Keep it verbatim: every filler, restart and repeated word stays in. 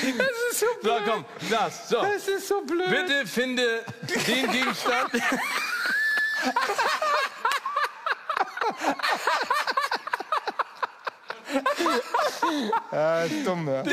Das ist so blöd. So, komm, das, so. Das ist so blöd. Bitte finde den Gegenstand. Ah, ist dumm, ja.